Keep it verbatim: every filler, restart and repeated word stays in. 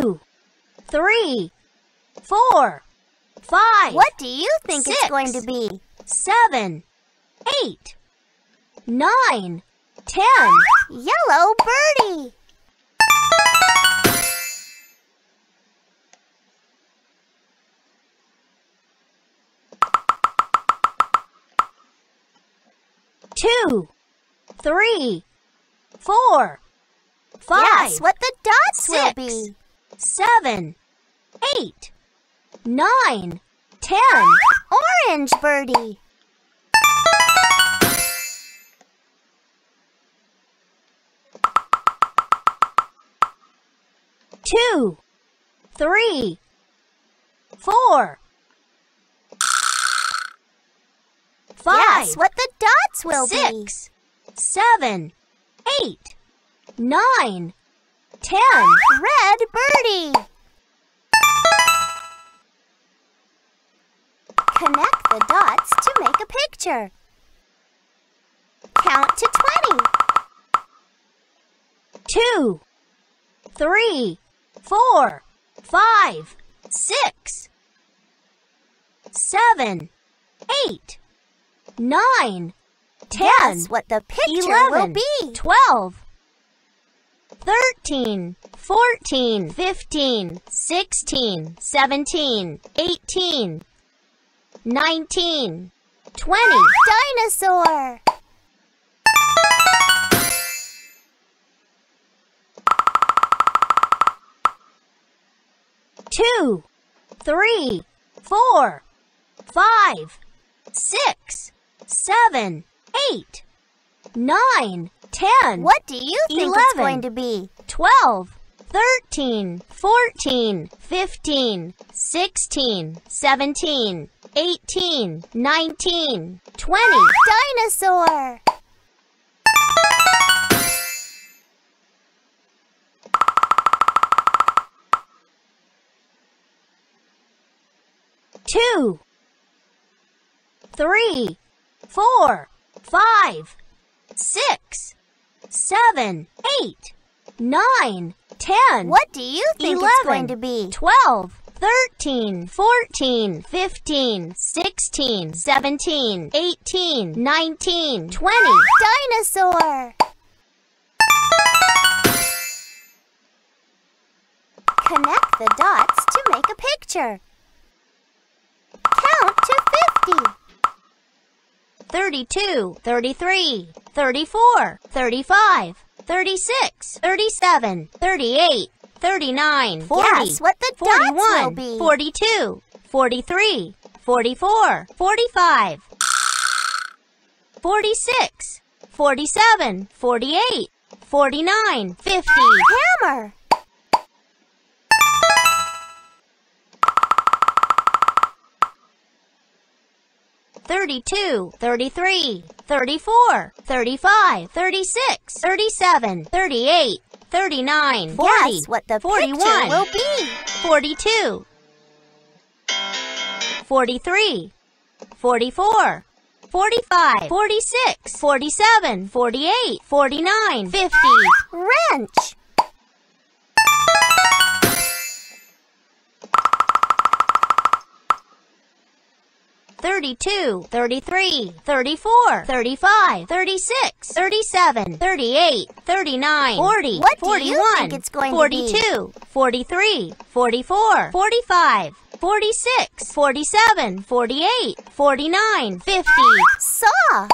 two, three, four, five. What do you think six, it's going to be? Seven, eight, nine, ten. Yellow birdie. Two, three, four, five. Guess what the dots six, will be. Seven, eight, nine, ten. Orange birdie. Two, three, four, five. Guess what the dots will six, be. Six, seven, eight, nine, ten. Red birdie. Connect the dots to make a picture. Count to twenty. Two, three, four, five, six, seven, eight, nine, ten. Guess what the picture eleven, will be. Twelve, thirteen, fourteen, fifteen, sixteen, seventeen, eighteen, nineteen, twenty. Dinosaur. Two, three, four, five, six, seven, eight, nine, ten. What do you think eleven, it's going to be? Twelve, thirteen, fourteen, fifteen, sixteen, seventeen, eighteen, nineteen, twenty. Dinosaur. Two, three, four, five, six, seven, eight, nine, ten. What do you think eleven, it's going to be? Twelve, thirteen, fourteen, fifteen, sixteen, seventeen, eighteen, nineteen, twenty. Dinosaur. Connect the dots to make a picture. Count to fifty. Thirty-two, thirty-three, thirty-four, thirty-five, thirty-six, thirty-seven, thirty-eight, thirty-nine, forty. Guess what the forty-one, dots will be. Forty-two, forty-three, forty-four, forty-five, forty-six, forty-seven, forty-eight, forty-nine, fifty. Hammer. Thirty-two, thirty-three, thirty-four, thirty-five, thirty-six, thirty-seven, thirty-eight, thirty-nine, forty. Guess what the forty-one will be. Forty-two, forty-three, forty-four, forty-five, forty-six, forty-seven, forty-eight, forty-nine, fifty. Wrench. Thirty-two, thirty-three, thirty-four, thirty-five, thirty-six, thirty-seven, thirty-eight, thirty-nine, forty. What do you think it's going to be? Forty-two, forty-three, forty-four, forty-five, forty-six, forty-seven, forty-eight, forty-nine, fifty. Saw.